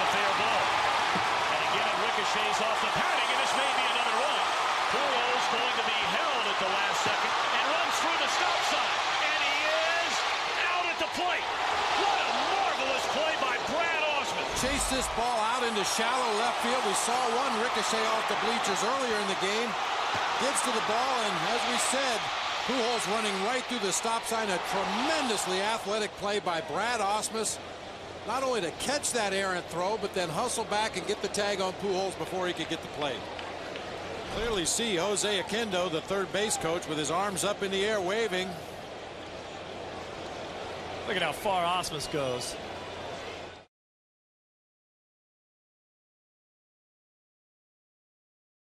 a fair ball. And again, it ricochets off the padding, and this may be another one. Pujols going to be held at the last second and runs through the stop sign. And he is out at the plate. What a marvelous play by Brad Ausmus. Chased this ball out into shallow left field. We saw one ricochet off the bleachers earlier in the game. Gets to the ball, and as we said, Pujols running right through the stop sign. A tremendously athletic play by Brad Ausmus. Not only to catch that errant throw, but then hustle back and get the tag on Pujols before he could get the play. Clearly see Jose Aquendo, the third base coach, with his arms up in the air waving. Look at how far Ausmus goes.